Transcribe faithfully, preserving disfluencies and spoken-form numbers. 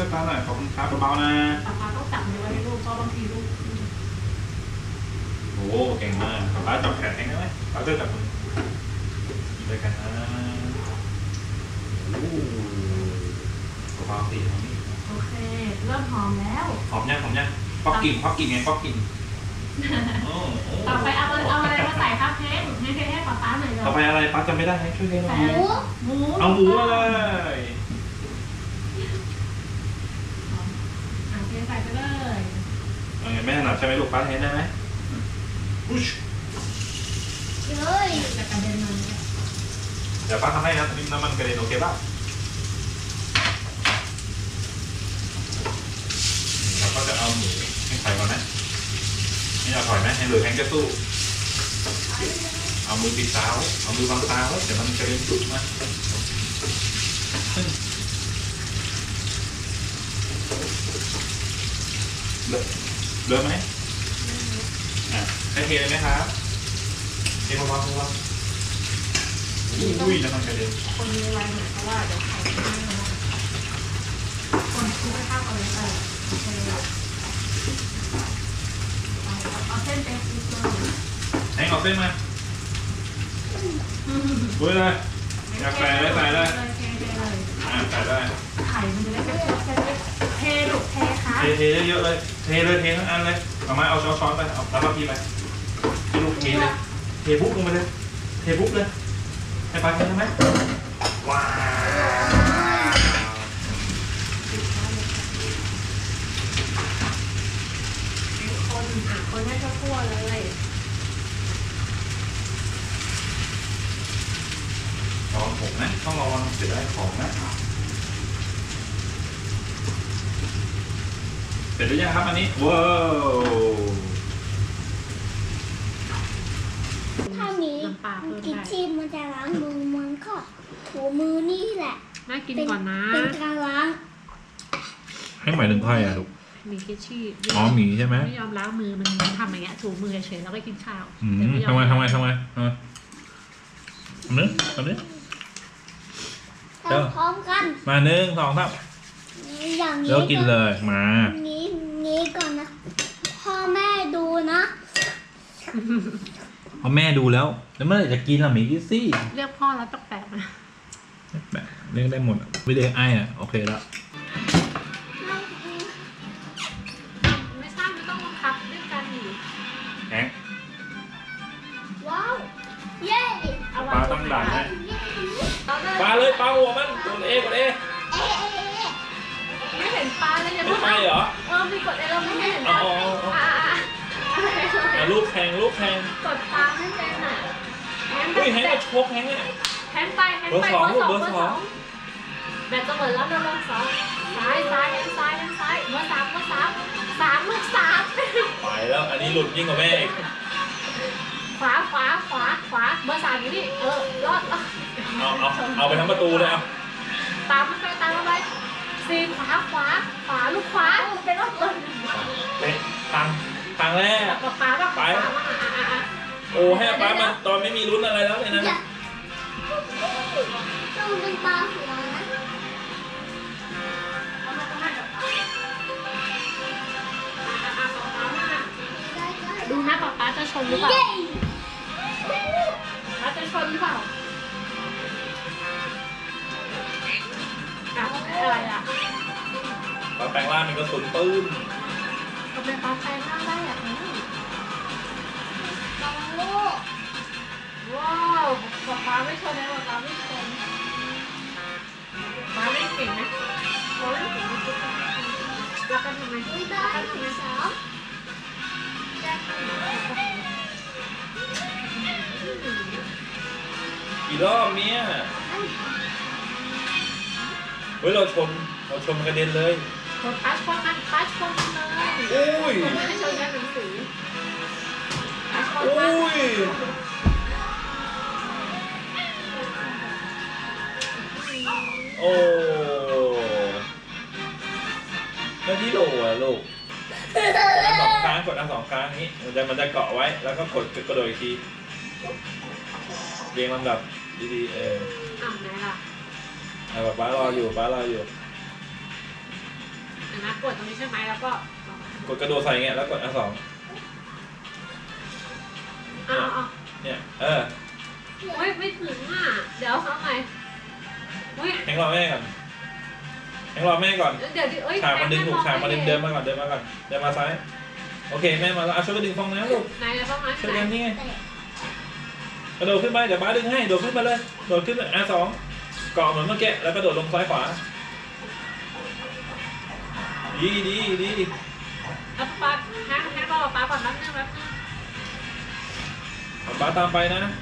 ช่วยป้าหน่อยขอบคุณครับเบาๆนะป้าต้องจับมือไว้ให้ลูกเพราะบางทีลูกโอ้โหเก่งมากป้าจับแขนเองได้ไหมป้าช่วยจับมือไปกันนะเบาๆสิโอเคเริ่มหอมแล้วหอมยังหอมยังพอกลิ่นพอกลิ่นไงพอกลิ่นต่อไปเอาเอาอะไรมาใส่ครับเค้กให้เค้กให้ป้าป้าหน่อยต่อไปอะไรป้าจะไม่ได้ให้ช่วยเลยหมูหมูเอาหมูเลยใส่ไปเลยเอาไงแม่ถนัดใช่ไหมลูกป้าเห็นได้ไหมอุ๊ยเฮ้ยจะกระเด็นมันเดี๋ยวป้าทำให้นะน้ำมันกระเด็นโอเคป่ะเราก็จะเอาหมูให้ใส่ก่อนนะให้เราถอยไหมให้เหลือแข็งจะสู้เอามือปิดตาเอามือวางตาเดี๋ยวมันกระเด็นจุกมาเริ่มไหมอ่ะได้เทเลยไหมครับเทพอว่าพอว่าอุ้ยน้ำมันกระเด็นคนมีอะไรเหมือนเพราะว่าเดี๋ยวใครไม่รู้คนคุ้มค่าเอาเลยไปเอาเส้นไปให้เอาเส้นมาเว้ยเลยอยากใส่เลยใส่เลยอ่ะใส่ได้ไข่มันจะได้เทลูกเทค่ะเทเทเยอะเลยเทเลยเททั้งอันเลยเอามาเอาช้อนช้อนไปเอาแล้วก็พี่ไปพี่ลูกเทเลยเทบุ๊กลงไปเลยเทบุ๊กเลยให้ไปใช่ไหมว้าวคนคนให้ข้าวคั่วเลยลองผมนะต้องลองจะได้ของนะเสร็จหรือยังครับอันนี้ว้าวถ้ามีกินจิ้มมันจะล้างมือมันก็ถูมือนี่แหละน่ากินก่อนนะเป็นการล้างให้หมายถึงใครอะลูกมีเคชี่อ๋อมีใช่ไหมไม่ยอมล้างมือมันทำอย่างเงี้ยถูมือเฉยแล้วก็กินข้าวทำไมทำไมทำไมทำไมทำเนื้อทำเนื้อพร้อมกันมาหนึ่งสองสามแล้วกินเลยมางี้งี้ก่อนนะพ่อแม่ดูนะพ่อแม่ดูแล้วแล้วเมื่อไหร่จะกินล่ะหมีกิซี่เรียกพ่อแล้วต้องแปะมาแปะเรียกได้หมดวิเดย์ไอ้อะโอเคแล้วไม่ทราบไม่ต้องบังคับด้วยกันหรือแอ๊ะว้าวเย้ปลาต้องด่าเลยปลาเลยปลาหัวมันกดเอกดเอไม่เห็นปลาเลยเนี่ยไม่เหรอเออมีกดเอเราไม่เห็นปลาอ่ะลูกแข่งลูกแข่งกดปลาไม่เป็นอ่ะอุ้ยแข่งก็ชกแข่งอ่ะแข่งไปแข่งไปเบอร์สองเบอร์สองแบตจะหมดแล้วนะเบอร์สองซ้ายซ้ายแข่งซ้ายแข่งซ้ายเบอร์สามเบอร์สามสามลูกสามไปแล้วอันนี้หลุดยิ่งกว่าแม่ขวาขวาขวาขวาเบอร์สามอยู่นี่เออรอดเอาเอาเอาไปทั้งประตูเลยเอาตามไปตามไปซีขวาขวาขวาลูกขวาเป็นรอบเลยเป็นตังตังแรกขวาไปโอ้ให้ป้ามันตอนไม่มีลุ้นอะไรแล้วเลยนะต้องเป็นปลาหัวนะดูนะป้าป้าจะชนหรือเปล่าป้าจะชนหรือเปล่าอะไรอ่ะปลาแปลงล่ามันก็สุดปื้มทำไมปลาแปลงล่าได้แบบนี้ปลาลูกว้าวปลาปลาไม่ชนเลยปลาไม่ชนปลาไม่เก่งนะปลาไม่เก่งปลากันทำไมปลากันทำไมสาวกี่รอบเนี้ยเฮ้ยเราชนเราชนกระเด็นเลยชนปัดชนมันปัดชนเลยอุ้ยไม่ชนแค่หนังสืออุ้ยโอ้แล้วที่โหลอ่ะลูกสองครั้งกดอันสองครั้งนี้มันจะมันจะเกาะไว้แล้วก็กดกระโดดอีกทีเรียงลำดับดีๆเอออ่ำไหนล่ะไอ้ป้ารออยู่ป้ารออยู่ นะกดตรงนี้ใช่ไหมแล้วก็กดกระโดดใส่เงี้ยแล้วกดอันสองอ้าวเนี่ยเออโอ้ยไม่ถึงอ่ะเดี๋ยวเขาไปโอ้ยแข่งรอแม่ก่อนแข่งรอแม่ก่อนเดี๋ยวดิเอ้ยขามันดึงถูกขามันดึงเดินมาก่อนเดินมาก่อนเดินมาซ้ายโอเคแม่มาแล้วช่วยกันดึงฟองนะลูกไหนเลยฟองนะช่วยกันนี่ไงกระโดดขึ้นไปเดี๋ยวบ้าดึงให้โดดขึ้นมาเลยโดดขึ้นไปอันสองเกาะเหมือนเมื่อกี้แล้วกระโดดลงซ้ายขวาดีดีดีอัปปัดแฮกแฮกรอป้าก่อนแป๊บนึงแป๊บนึงป้าตามไปนะ